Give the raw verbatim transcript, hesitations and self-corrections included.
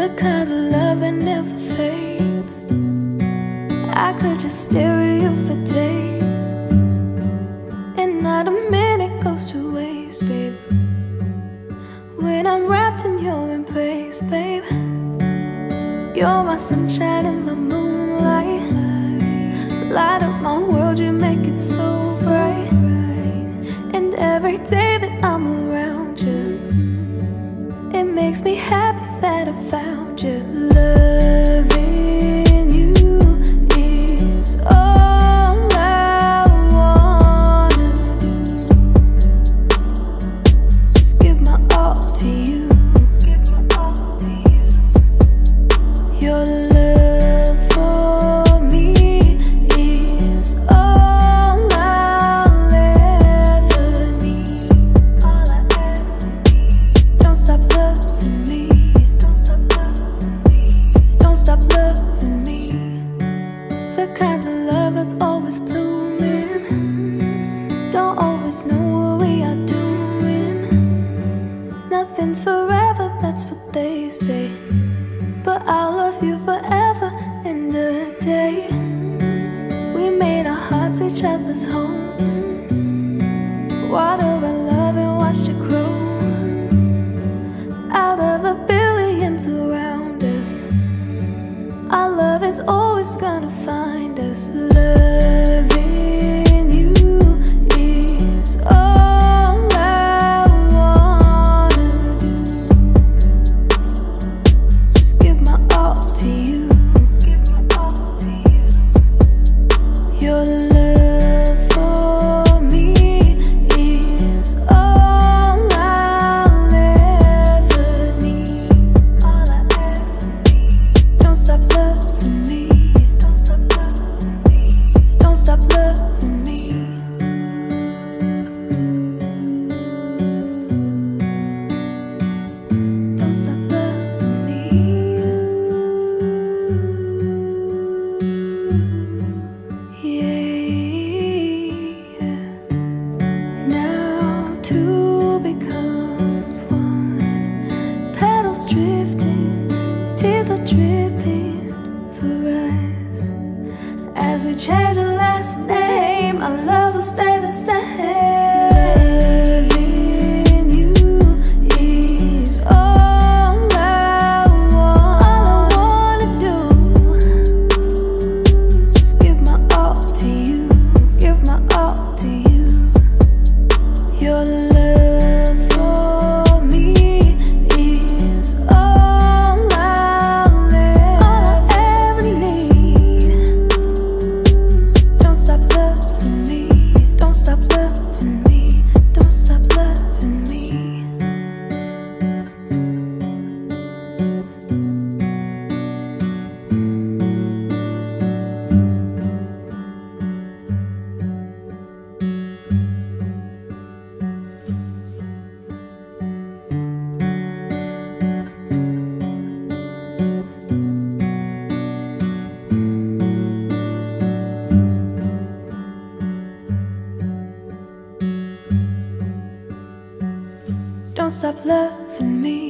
the kind of love that never fades. I could just stare at you for days, and not a minute goes to waste, babe. When I'm wrapped in your embrace, babe, you're my sunshine and my moonlight. Light up my world, you make it so bright. And every day that I'm around you, it makes me happy that I found you. Loving you is all I wanna do. Just give my all to you. Your love for me is all I'll ever need. Don't stop loving me. Stop loving me. The kind of love that's always blooming. Don't always know what we are doing. Nothing's forever, that's what they say. But I'll love you forever and a day. We made our hearts each other's homes. Water by love and watched it grow. Out of the billions around, our love is always gonna find us. Loving you is all I wanna do. Just give my all to you. Your love for me is all I'll ever need. Don't stop loving. Becomes one, petals drifting, tears are dripping for us. As we change our last name, our love will stay the same. Loving you is all I want. All I wanna do, just give my all to you. Give my all to you. Your love. Don't stop loving me.